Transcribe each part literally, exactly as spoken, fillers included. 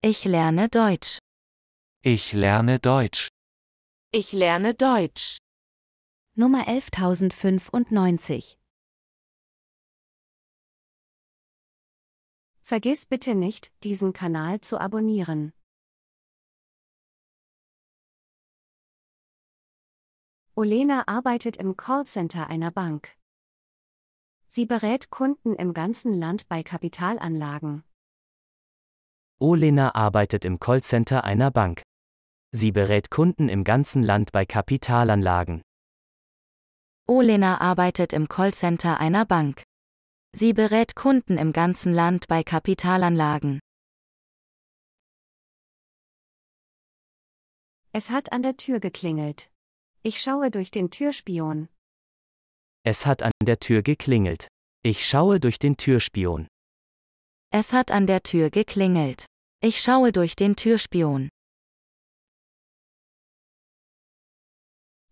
Ich lerne Deutsch. Ich lerne Deutsch. Ich lerne Deutsch. Nummer elftausendfünfundneunzig. Vergiss bitte nicht, diesen Kanal zu abonnieren. Olena arbeitet im Callcenter einer Bank. Sie berät Kunden im ganzen Land bei Kapitalanlagen. Olena arbeitet im Callcenter einer Bank. Sie berät Kunden im ganzen Land bei Kapitalanlagen. Olena arbeitet im Callcenter einer Bank. Sie berät Kunden im ganzen Land bei Kapitalanlagen. Es hat an der Tür geklingelt. Ich schaue durch den Türspion. Es hat an der Tür geklingelt. Ich schaue durch den Türspion. Es hat an der Tür geklingelt. Ich schaue durch den Türspion.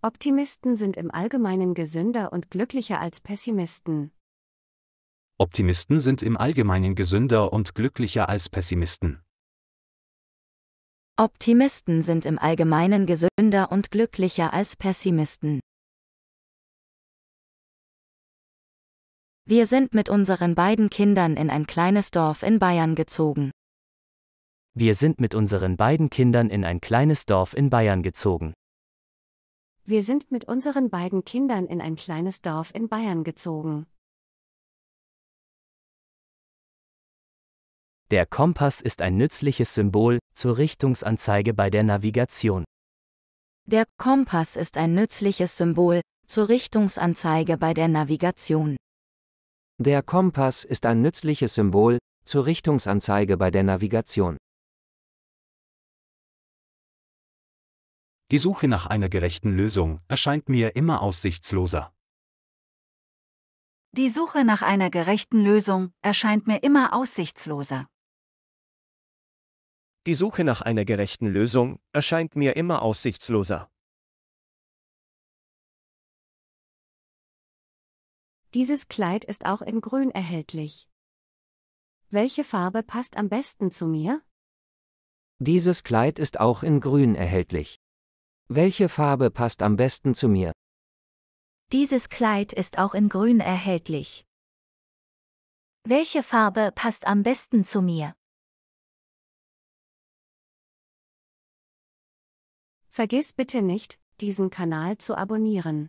Optimisten sind im Allgemeinen gesünder und glücklicher als Pessimisten. Optimisten sind im Allgemeinen gesünder und glücklicher als Pessimisten. Optimisten sind im Allgemeinen gesünder und glücklicher als Pessimisten. Wir sind mit unseren beiden Kindern in ein kleines Dorf in Bayern gezogen. Wir sind mit unseren beiden Kindern in ein kleines Dorf in Bayern gezogen. Wir sind mit unseren beiden Kindern in ein kleines Dorf in Bayern gezogen. Der Kompass ist ein nützliches Symbol zur Richtungsanzeige bei der Navigation. Der Kompass ist ein nützliches Symbol zur Richtungsanzeige bei der Navigation. Der Kompass ist ein nützliches Symbol zur Richtungsanzeige bei der Navigation. Die Suche nach einer gerechten Lösung erscheint mir immer aussichtsloser. Die Suche nach einer gerechten Lösung erscheint mir immer aussichtsloser. Die Suche nach einer gerechten Lösung erscheint mir immer aussichtsloser. Dieses Kleid ist auch in Grün erhältlich. Welche Farbe passt am besten zu mir? Dieses Kleid ist auch in Grün erhältlich. Welche Farbe passt am besten zu mir? Dieses Kleid ist auch in Grün erhältlich. Welche Farbe passt am besten zu mir? Vergiss bitte nicht, diesen Kanal zu abonnieren.